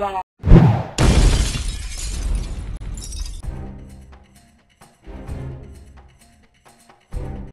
Yay!